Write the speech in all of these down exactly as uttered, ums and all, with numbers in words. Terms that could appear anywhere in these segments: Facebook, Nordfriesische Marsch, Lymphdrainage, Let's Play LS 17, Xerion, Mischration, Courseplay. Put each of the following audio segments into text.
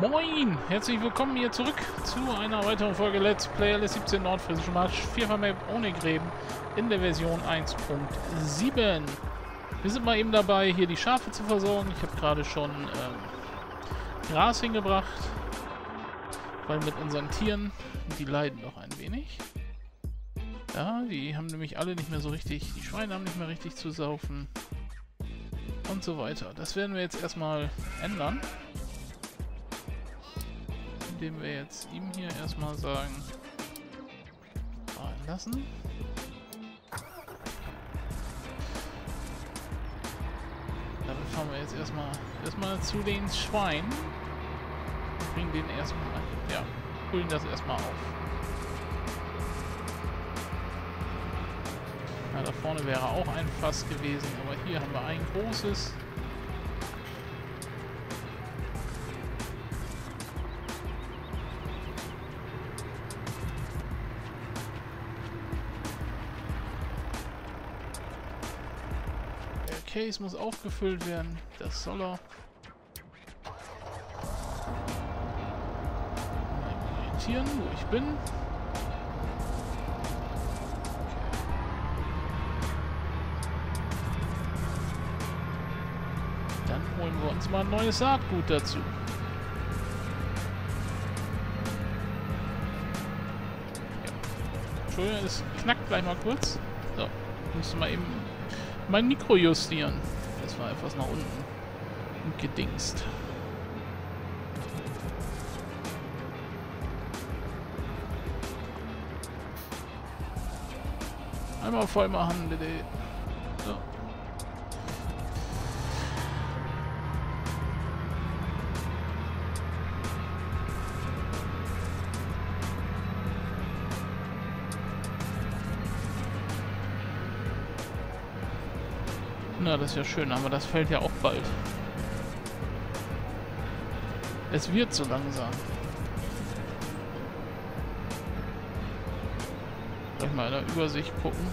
Moin! Herzlich willkommen hier zurück zu einer weiteren Folge Let's Play L S siebzehn Nordfriesische Marsch vier Map ohne Gräben in der Version eins Punkt sieben. Wir sind mal eben dabei, hier die Schafe zu versorgen. Ich habe gerade schon ähm, Gras hingebracht, weil mit unseren Tieren, die leiden doch ein wenig. Ja, die haben nämlich alle nicht mehr so richtig, die Schweine haben nicht mehr richtig zu saufen und so weiter. Das werden wir jetzt erstmal ändern. Indem wir jetzt ihm hier erstmal sagen, fahren lassen. Dann fahren wir jetzt erstmal erstmal zu den Schweinen. Bringen den erstmal, ja, holen das erstmal auf. Ja, da vorne wäre auch ein Fass gewesen, aber hier haben wir ein großes. Case muss aufgefüllt werden, das soll er. Mal orientieren, wo ich bin. Okay. Dann holen wir uns mal ein neues Saatgut dazu. Ja. Entschuldigung, es knackt gleich mal kurz. So, müssen wir eben mein Mikro justieren. Das war etwas nach unten und gedingst. Einmal voll machen, bitte. So. Na, das ist ja schön, aber das fällt ja auch bald. Es wird so langsam. Gleich mal in der Übersicht gucken,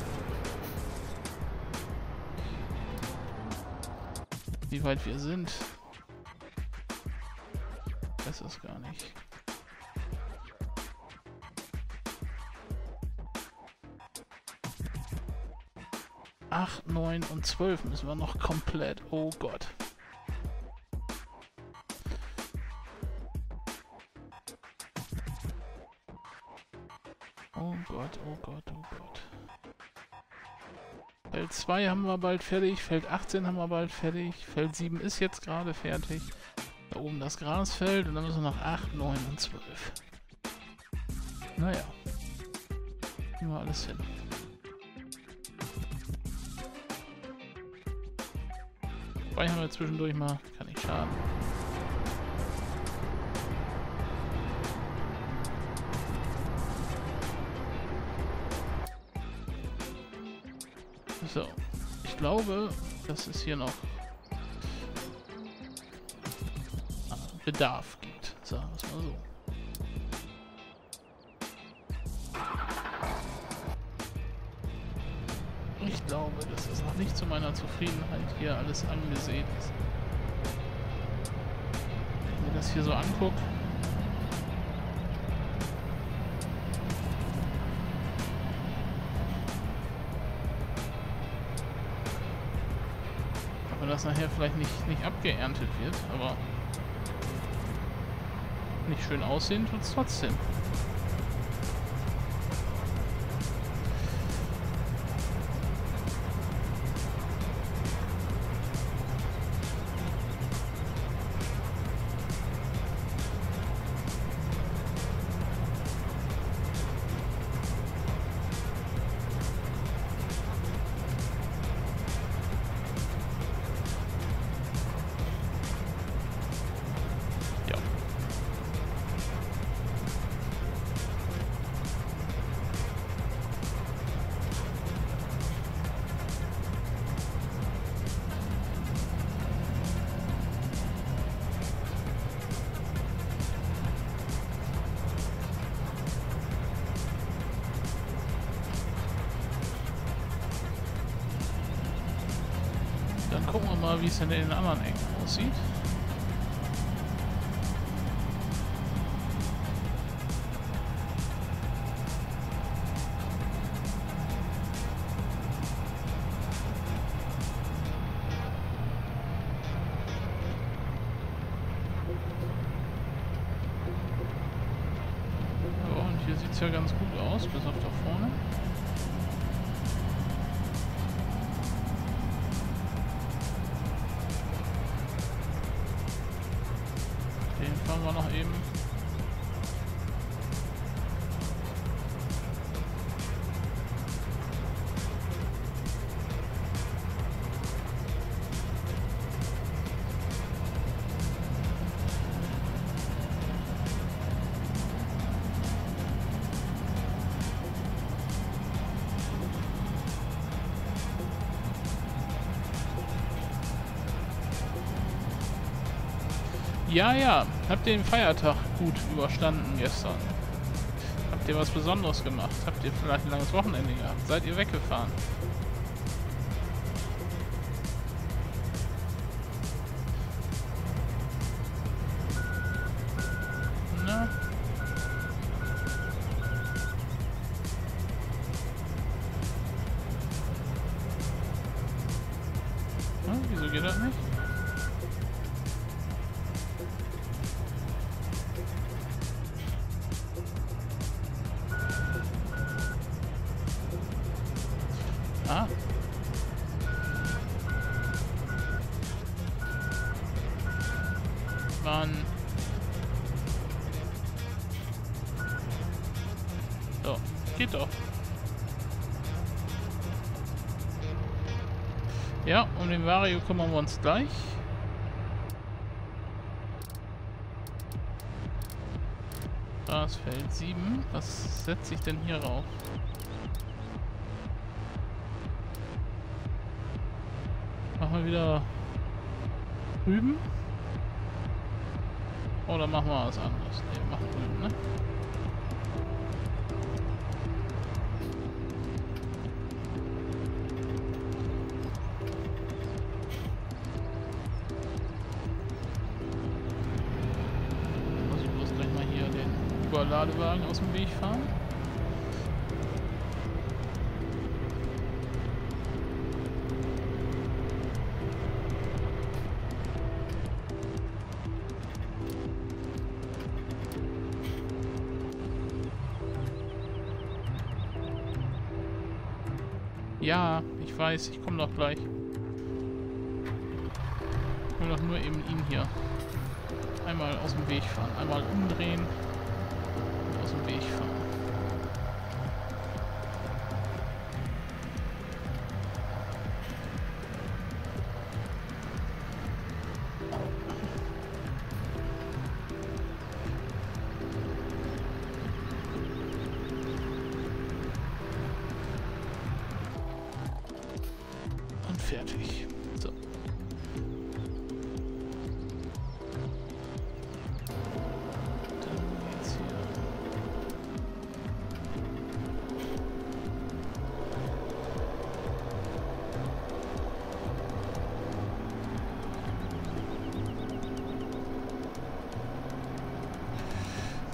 wie weit wir sind. Das ist gar nicht. acht, neun und zwölf müssen wir noch komplett. Oh Gott. Oh Gott, oh Gott, oh Gott. Feld zwei haben wir bald fertig. Feld achtzehn haben wir bald fertig. Feld sieben ist jetzt gerade fertig. Da oben das Grasfeld und dann müssen wir noch acht, neun und zwölf. Naja. Gehen wir alles hin. Speichern wir zwischendurch mal, kann nicht schaden. So, ich glaube, dass es hier noch ah, Bedarf gibt. So, das mal so. Ich glaube, dass das noch nicht zu meiner Zufriedenheit hier alles angesehen ist. Wenn ich mir das hier so angucke. Aber das nachher vielleicht nicht, nicht abgeerntet wird, aber nicht schön aussehen tut es trotzdem. Gucken wir mal, wie es in den anderen Ecken aussieht. ja ganz gut aus, bis auf da vorne. Den fahren wir noch eben. Ja, ja. Habt ihr den Feiertag gut überstanden gestern? Habt ihr was Besonderes gemacht? Habt ihr vielleicht ein langes Wochenende gehabt? Seid ihr weggefahren? Na? Na, wieso geht das nicht? So, geht doch. Ja, um den Vario kümmern wir uns gleich. Da ist Feld sieben. Was setze ich denn hier rauf? Machen wir wieder Rüben? Oder machen wir was anderes? Ne, machen Rüben, ne? Ladewagen aus dem Weg fahren. Ja, ich weiß, ich komme doch gleich. Ich will doch nur eben ihn hier einmal aus dem Weg fahren, einmal umdrehen. Aus dem Weg fahren. Und fertig. So.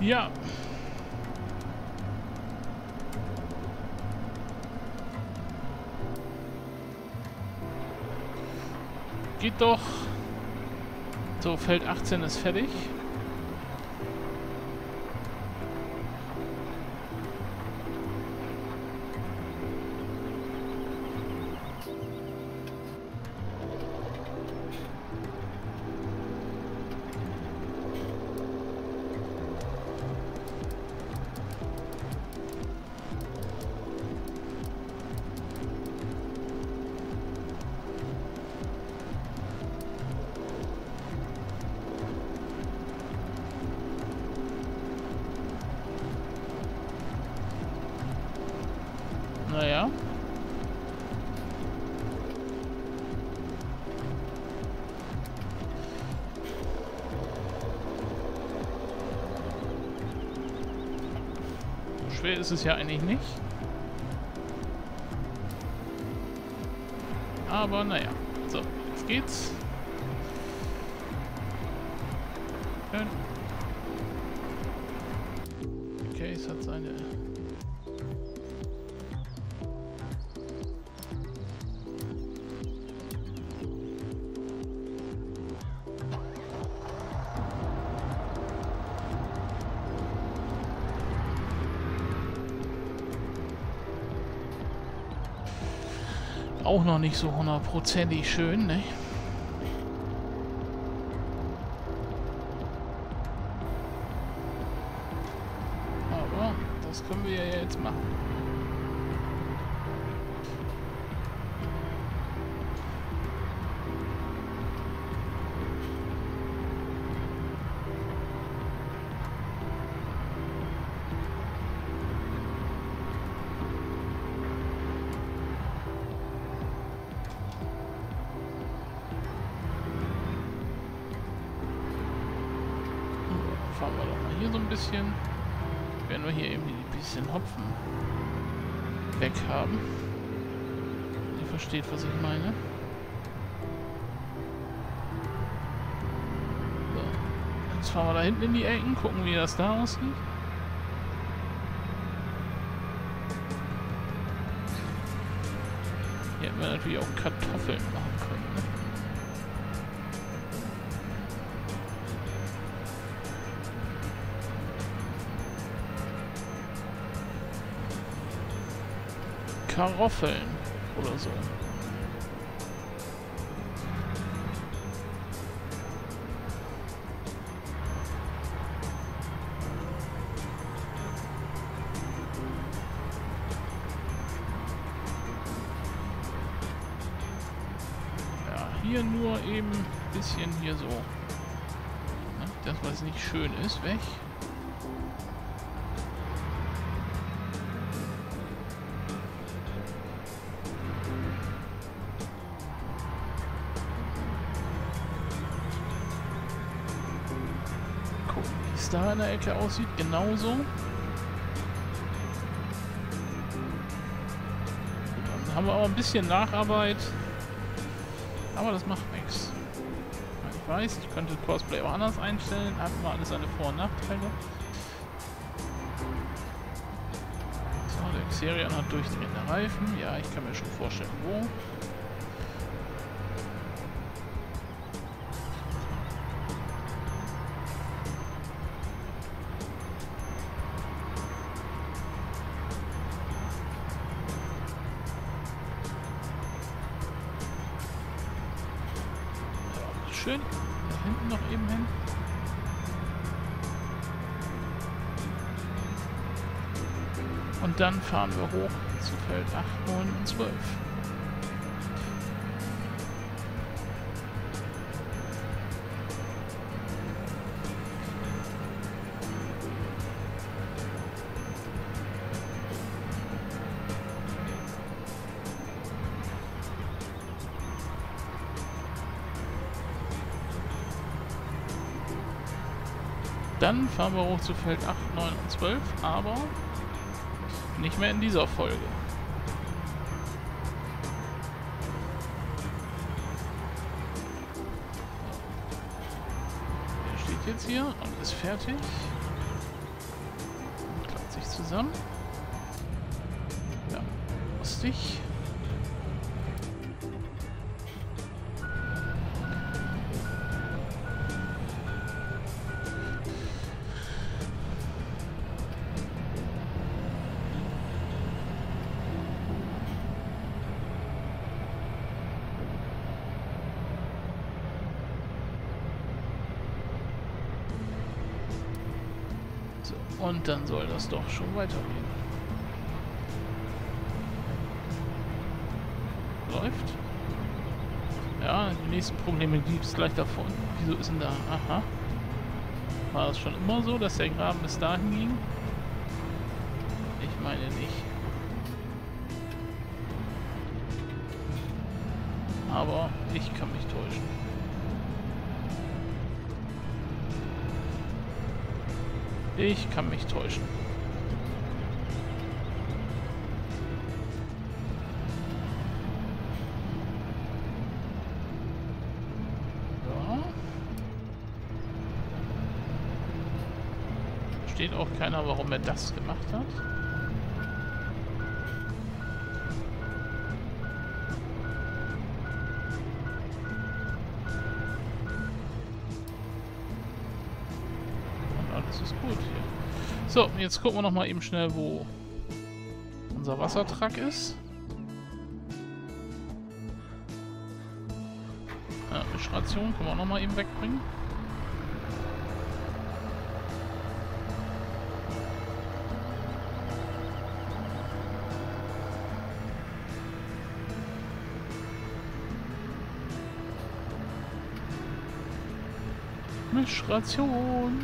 Ja. Geht doch. So, Feld achtzehn ist fertig. Naja. So schwer ist es ja eigentlich nicht. Aber naja. So, jetzt geht's. Schön. Okay, es hat seine... auch noch nicht so hundertprozentig schön, ne? Aber das können wir ja jetzt machen. Fahren wir doch mal hier so ein bisschen. Wenn wir hier eben ein bisschen Hopfen weg haben. Ihr versteht, was ich meine. So. Jetzt fahren wir da hinten in die Ecken, gucken, wie das da aussieht. Hier hätten wir natürlich auch Kartoffeln machen können. Ne? Kartoffeln oder so. Ja, hier nur eben ein bisschen hier so. Das, was nicht schön ist, weg. Da in der Ecke aussieht, genauso. Dann haben wir aber ein bisschen Nacharbeit. Aber das macht nichts. Ich weiß, ich könnte Courseplay auch anders einstellen. Hat mal alles seine Vor- und Nachteile. So, der Xerion hat durchdrehende Reifen. Ja, ich kann mir schon vorstellen, wo. Schön. Da hinten noch eben hin. Und dann fahren wir hoch zu Feld acht, neun und zwölf. Dann fahren wir hoch zu Feld acht, neun und zwölf, aber nicht mehr in dieser Folge. Der steht jetzt hier und ist fertig. Und klappt sich zusammen. Ja, lustig. Und dann soll das doch schon weitergehen. Läuft. Ja, die nächsten Probleme gibt es gleich davon. Wieso ist denn da? Aha. War das schon immer so, dass der Graben bis dahin ging? Ich meine nicht. Aber ich kann mich täuschen. Ich kann mich täuschen. Da steht auch keiner, warum er das gemacht hat. Das ist gut hier. So, jetzt gucken wir noch mal eben schnell, wo unser Wassertruck ist. Munition können wir auch nochmal eben wegbringen. Mischration.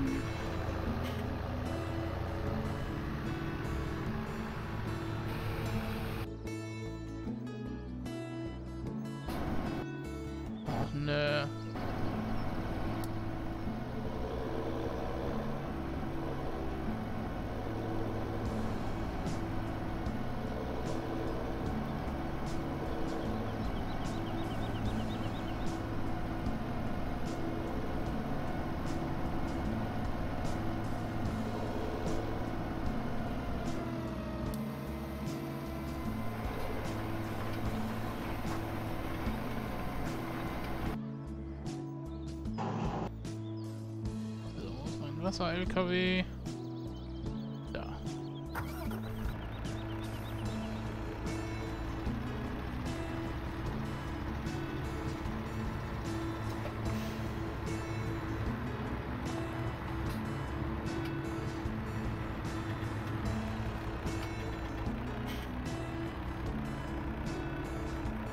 Ach, ne. Wasser-L K W. Da.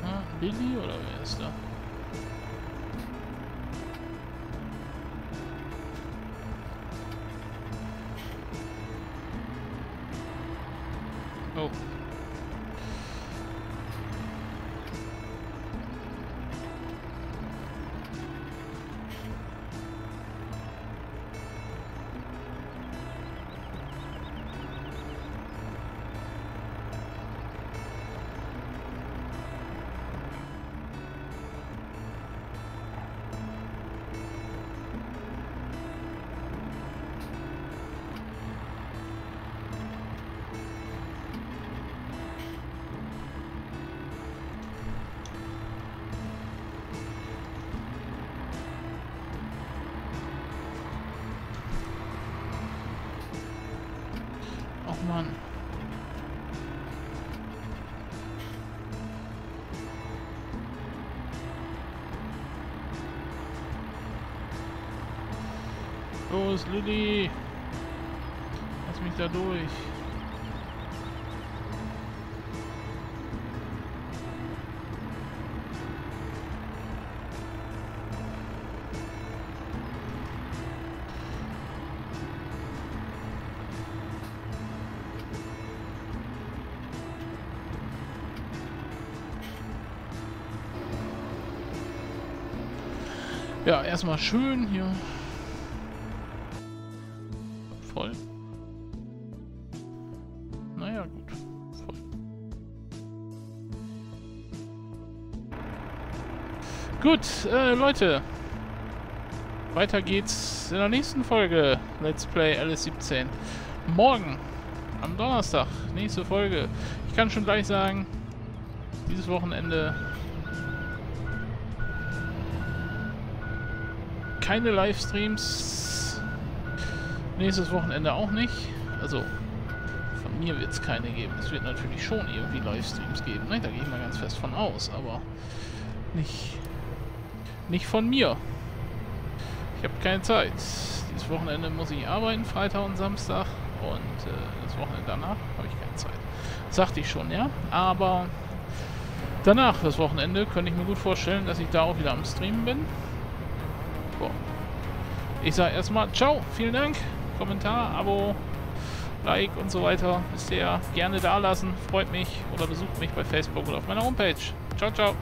Ah, Billy oder wer ist da? Oh. Mann. Los, Lilly. Lass mich da durch. Ja, erstmal schön hier. Voll. Naja, gut. Voll. Gut, äh, Leute. Weiter geht's in der nächsten Folge. Let's Play L S siebzehn. Morgen, am Donnerstag, nächste Folge. Ich kann schon gleich sagen, dieses Wochenende keine Livestreams. Nächstes Wochenende auch nicht. Also, von mir wird es keine geben. Es wird natürlich schon irgendwie Livestreams geben. Ne? Da gehe ich mal ganz fest von aus. Aber nicht, nicht von mir. Ich habe keine Zeit. Dieses Wochenende muss ich arbeiten, Freitag und Samstag. Und äh, das Wochenende danach habe ich keine Zeit. Das sagte ich schon, ja. Aber danach, das Wochenende, könnte ich mir gut vorstellen, dass ich da auch wieder am Streamen bin. Ich sage erstmal ciao, vielen Dank, Kommentar, Abo, Like und so weiter. Bisher gerne da lassen, freut mich, oder besucht mich bei Facebook oder auf meiner Homepage. Ciao, ciao.